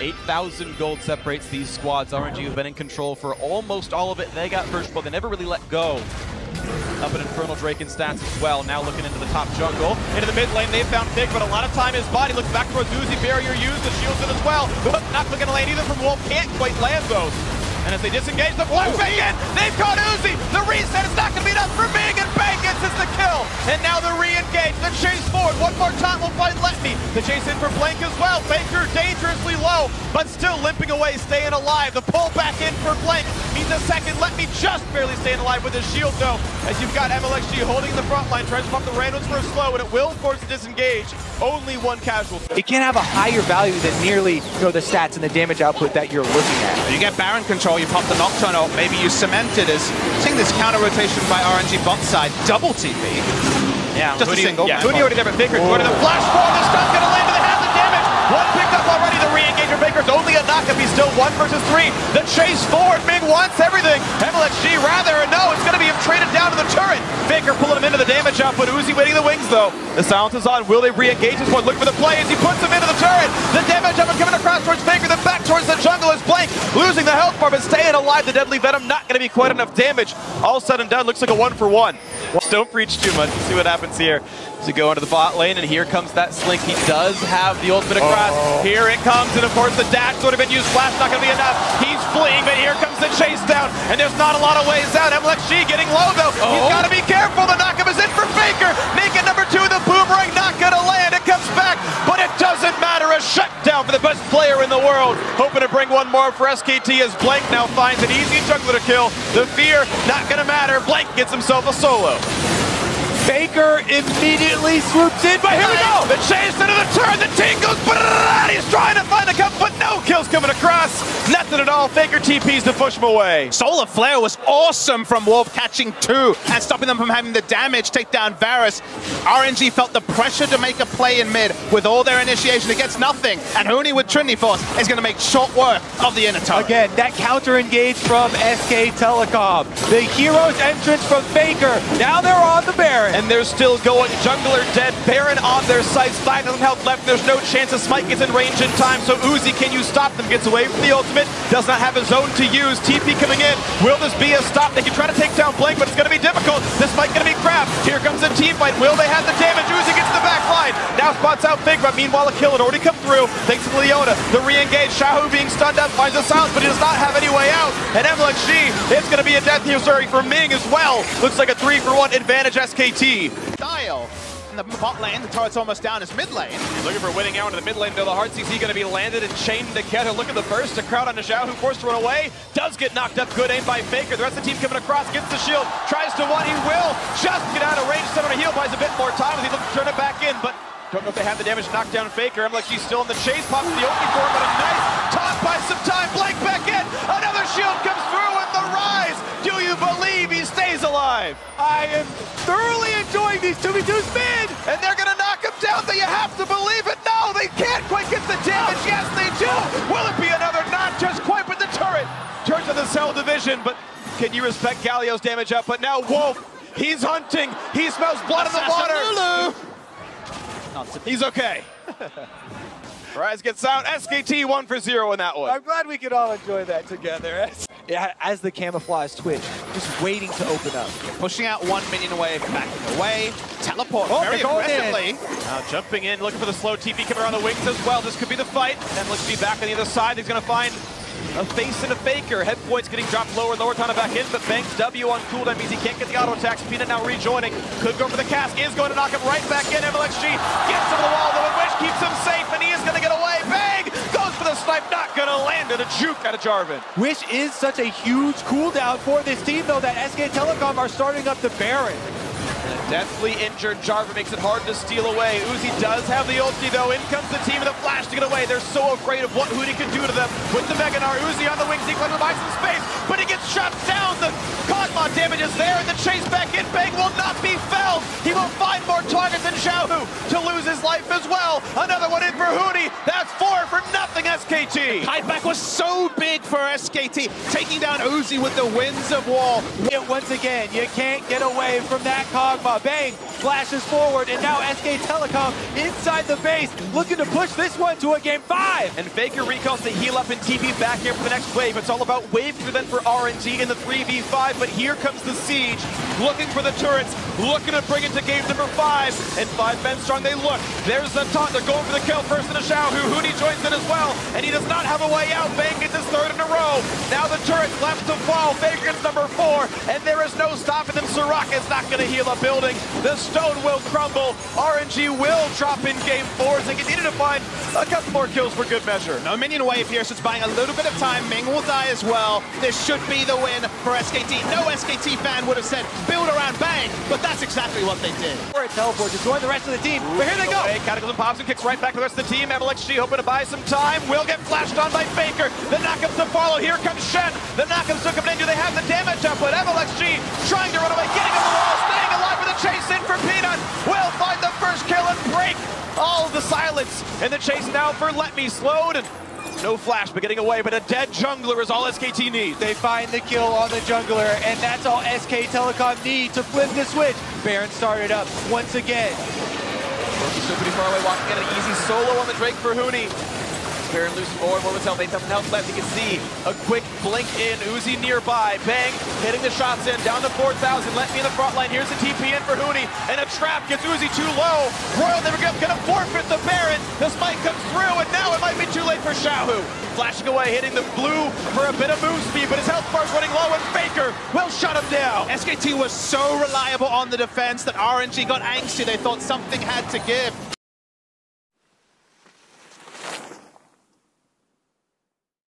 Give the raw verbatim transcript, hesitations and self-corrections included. eight thousand gold separates these squads. R N G have been in control for almost all of it. They got first blood. They never really let go. Up at Infernal Drake in stats as well. Now looking into the top jungle. Into the mid lane, they've found Nick, but a lot of time his body looks back towards Uzi. Barrier used, the shields in as well. But not looking to land either from Wolf. Can't quite land those. And as they disengage, the Wolf back in. They've caught Uzi. The reset is not going to be enough for Ming, and Bang gets the kill. And now they're re-engaged. The chase forward. One more time will fight Let Me. The chase in for Blank as well. Faker dangerously low, but still limping away, staying alive. The pull back in for Blank. The second, Let Me just barely staying alive with his shield though, as you've got M L X G holding the front line, trying to pump the randoms for a slow, and it will force a disengage. Only one casualty. It can have a higher value than nearly, you know, the stats and the damage output that you're looking at. You get Baron control, you pop the Nocturne, or maybe you cement it as seeing this counter rotation by R N G bot side, double T P. Yeah, just Huni, a single. Yeah, Huni already there, but Faker going to the flash forward. The stun's gonna land to the half of damage. One picked up already. The re-engage for Faker's only a knock if he's still one versus three. The chase forward. Ming wants everything. M L X G rather, and no, it's gonna be him traded down to the turret. Faker pulling him into the damage output. Uzi waiting the wings though. The silence is on. Will they re-engage this one? Look for the play as he puts him into the turret. The damage output coming across towards Faker. Then back towards the jungle is Blank. Losing the health bar, but staying alive. The deadly venom not gonna be quite enough damage. All said and done, looks like a one for one. Don't preach too much. Let's see what happens here. So go into the bot lane, and here comes that Slink. He does have the ultimate across. Oh. Here it comes, and of course the dash would have been used. Flash not going to be enough. He's fleeing, but here comes the chase down, and there's not a lot of ways out. M L X G getting low though. Oh. He's got to be careful. The knock-up is in for Faker. Naked number two, the boomerang not going to land. It comes back, but it doesn't matter. A shutdown for the best player in the world. Hoping to bring one more for S K T as Blank now finds an easy jungler to kill. The fear not going to matter. Blank gets himself a solo. Faker immediately swoops in, but here we go! The chase into the turn, the tingles, but he's trying to find a cup, but no kills coming across. Nothing at all, Faker T Ps to push him away. Solar Flare was awesome from Wolf, catching two and stopping them from having the damage, take down Varus. R N G felt the pressure to make a play in mid with all their initiation. It gets nothing, and Huni with Trinity Force is going to make short work of the inner turret. Again, that counter engage from S K Telecom. The hero's entrance from Faker, now they're on the Baron. And they're still going. Jungler dead. Baron on their sights. five thousand health left. There's no chance the Smite gets in range in time. So Uzi, can you stop them? Gets away from the ultimate. Does not have his own to use. T P coming in. Will this be a stop? They can try to take down Blank, but it's going to be difficult. This fight going to be grabbed. Here comes a team fight. Will they have the damage? Uzi gets the back line. Now spots out Figma. Meanwhile, a kill had already come through. Thanks to Leona. The re-engage. Xiaohu being stunned up. Finds a silence, but he does not have any way out. And M L X G, it's going to be a death here, sorry, for Ming as well. Looks like a three for one advantage S K T. Dial in the bot lane, the turret's almost down, is mid lane. He's looking for winning out into the mid lane, though the hard C C going to be landed and chained together. Look at the burst, a crowd on Xiaohu, who forced to run away, does get knocked up, good aim by Faker. The rest of the team coming across, gets the shield, tries to one, he will just get out of range, center to heal, buys a bit more time as he looks to turn it back in, but don't know if they have the damage, knocked down Faker. M L X G still in the chase, pops the opening for him, but a nice top by some time, Blank back in, another shield comes through with the rise. Do you believe he stays alive? I am thoroughly enjoying these two v twos mid! And they're gonna knock him down, so you have to believe it! No, they can't quite get the damage! Yes, they do! Will it be another not just quite with the turret? Turns to the cell division, but can you respect Galio's damage up? But now Wolf, he's hunting! He smells blood in the water! Lulu. He's okay. Rise gets out, S K T one for zero in that one. I'm glad we could all enjoy that together. Yeah, as the camouflage twitch, just waiting to open up. Pushing out one minion away, backing away. Teleport oh, very aggressively. Now jumping in, looking for the slow T P coming around the wings as well. This could be the fight. And let's be back on the other side. He's going to find a face and a Faker. Head points getting dropped lower and lower, kind of back in, but Bang's W on cooldown means he can't get the auto attacks. Peanut now rejoining. Could go for the cask, is going to knock him right back in. M L X G gets him to the wall, though, and Wish keeps him safe, and he is going to get away. Bang goes for the snipe, not going to land, and a juke out of Jarvan. Wish is such a huge cooldown for this team, though, that S K Telecom are starting up the Baron. Deathly injured Jarvan makes it hard to steal away. Uzi does have the ulti though. In comes the team with a flash to get away. They're so afraid of what Huni can do to them. With the Meganar, Uzi on the wings, he tries to buy some space, but he gets shot down. The Kog'Maw on damage is there, and the chase back in. Bang will not be felled. He will find more targets in Xiaohu to lose his life as well. Another one in for Huni. That's four for nothing, S K T. The kite back was so big for S K T, taking down Uzi with the winds of wall. Once again, you can't get away from that Kog'Maw. Bang flashes forward, and now S K Telecom inside the base, looking to push this one to a game five. And Faker recalls the heal up and T P back here for the next wave. It's all about wave through then for R N G in the three v five, but here comes the siege, looking for the turrets, looking to bring it to game number five. And five men strong, they look. There's the taunt, they're going for the kill first in the Xiaohu. Huni joins in as well, and he does not have a way out. Bang gets his third in a row. Now the turret's left to fall. Faker gets number four, and there is no stopping them. Soraka is not going to heal a building. The stone will crumble. R N G will drop in game four as they continue to find a couple more kills for good measure. No minion wave here, so it's buying a little bit of time. Ming will die as well. This should be the win for S K T. No S K T fan would have said, build around Bang, but that's exactly what they did. For a teleport to join the rest of the team, but here they go. Cataclysm pops and kicks right back to the rest of the team. M L X G hoping to buy some time. Will get flashed on by Faker. The knockups to follow. Here comes Shen. The knockups to come in. Do they have the damage up? But M L X G trying to run away, getting on the wall, staying alive with a chase in for Peanut. Will find the first kill and break all the silence. And the chase now for Let Me slowed. And no flash, but getting away, but a dead jungler is all S K T needs. They find the kill on the jungler, and that's all S K Telecom need to flip the switch. Baron started up once again. He's still pretty far away, walking in an easy solo on the Drake for Huni. Baron loses more, more of his health, eight thousand health left. You can see a quick blink in, Uzi nearby. Bang, hitting the shots in, down to four thousand. Let Me in the front line, here's a T P in for Huni, and a trap gets Uzi too low. Royal never gonna forfeit the Baron. The spike comes through, and now it might be too late for Xiaohu. Flashing away, hitting the blue for a bit of move speed, but his health bar's running low, and Faker will shut him down. S K T was so reliable on the defense that R N G got angsty. They thought something had to give.